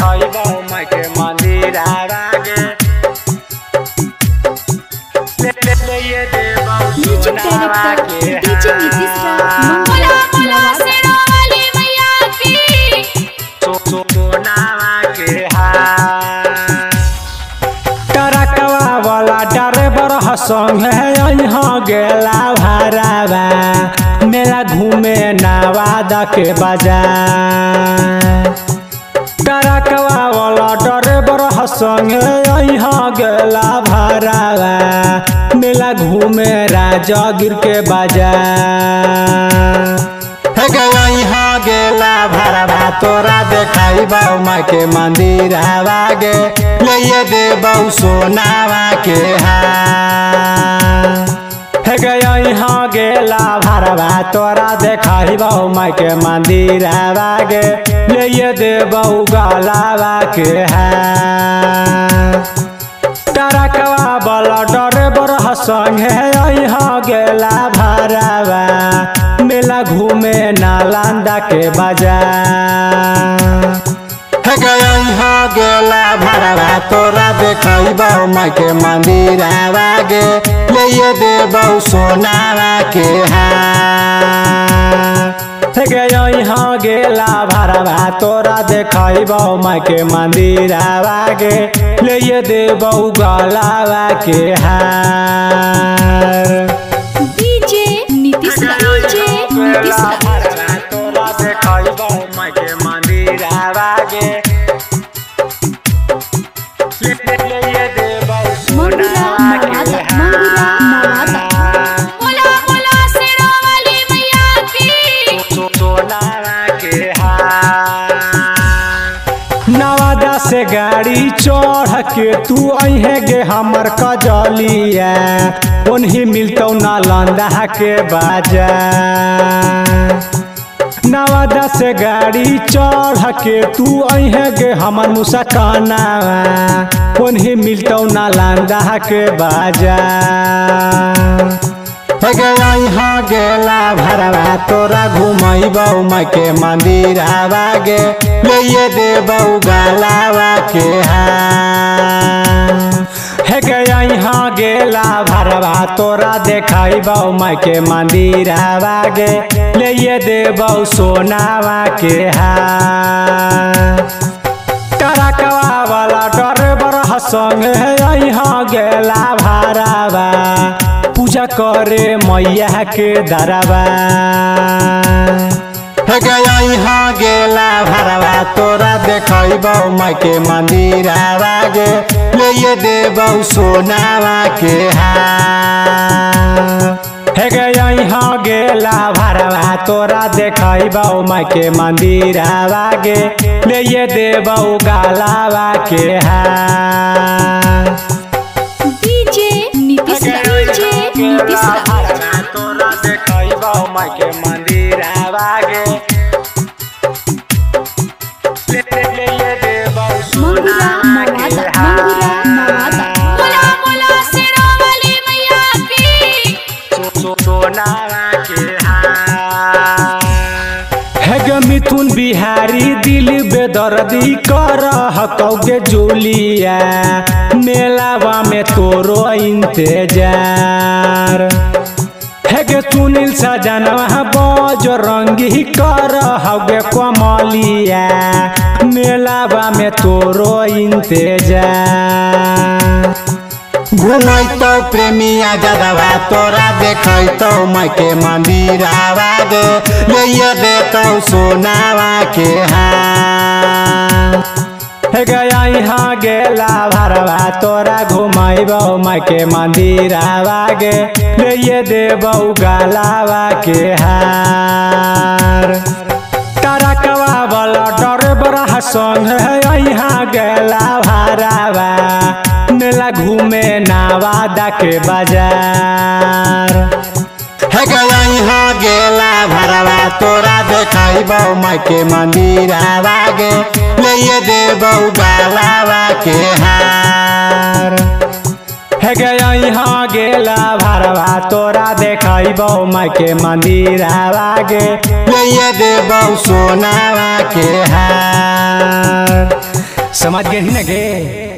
खैबो माई के मंदिर आगे ले ये देवा सुनावा के संगे गेला भरावा मेला घूमे नवादा के बाजार टरकवा वाला डरेबर संगे गेला भरावा मेला घूमे राजगीर के बाजार गेला भरावा तोरा देखाइबा माई के मंदिर आवा गे ले ये देबौ सोनावा के हे गया यहाँ गेला भरावा तोरा देखाइबा माई के मंदिर आवा गे ले ये देबौ गलावा के टरकवा वाला डरेबर संगे यहाँ गेला भरावा मेला घूमे नालंदा के बाजार हे गया यहाँ गेला भरावा तोरा देखैबौ माई के मंदिर आवा गे ले ये देबौ सोनावा के हे गया यहाँ गेला भरावा तोरा देखैबौ माई के मंदिर आवा गे ले ये देबौ गलावा के हार नवादा से गाड़ी चढ़ के तू अहे गे हमर कजलिया उन्हीं मिलतौ नालंदा के बाजार नवादा से गाड़ी चढ़ के तू अहे गे हमर मुसकाना उन्हीं मिलतौ नालंदा के बाजार हे गया यहाँ गेला भरावा तोरा घुमैबौ माई के मंदिर आवा गे ले ये देबौ गलावा के हे गया यहाँ गेला भरावा तोरा देखैबौ माई के मंदिर आवा गे ले ये देबौ सोनावा के टरकवा वाला डरेबर संगे यहाँ गेला भरावा पूजा करे मैया के दरबा हे गया यहाँ गेला भरावा तोरा देखैबौ माई के मंदिर आवा गे ले ये देबौ सोनावा के हे गया यहाँ गेला भरावा तोरा देखैबौ माई के मंदिर आवा गे ले ये देबौ गलावा के तोरा देखैबौ माई के मंदिर आवा गे ले ये देबौ सोनावा के बोला बोला शेरावाली मैया की सोनावा के हे गे मिथुन बिहारी दिल बेदर्दी करह कौगे जुलिया मेलावा में तोरो इंतजार हे गे सुनील सजनवा बजरंगी करहगे कमलिया मेलावा में तोरो इंतजार घुमैतौ प्रेमिया जदवा तोरा देखैतौ माई के मंदिर आवा गे ले ये देतौ सोनावा के हे गया यहाँ गेला भरावा तोरा घुमैबौ माई के मंदिर आवा गे ले ये देबौ गलावा के हार टरकवा वाला डरेबरा संगे यहाँ गेला भरावा मेला घूमे नवादा के बाजार हे गया यहाँ गेला भरावा तोरा देखैबौ माई के मंदिर आवा गे ले ये देबौ गलावा के हार हे गया यहाँ गेला भरावा तोरा देखैबौ माई के मंदिर आवा गे ले ये देबौ सोनावा के हार। समझ गए ही न गे।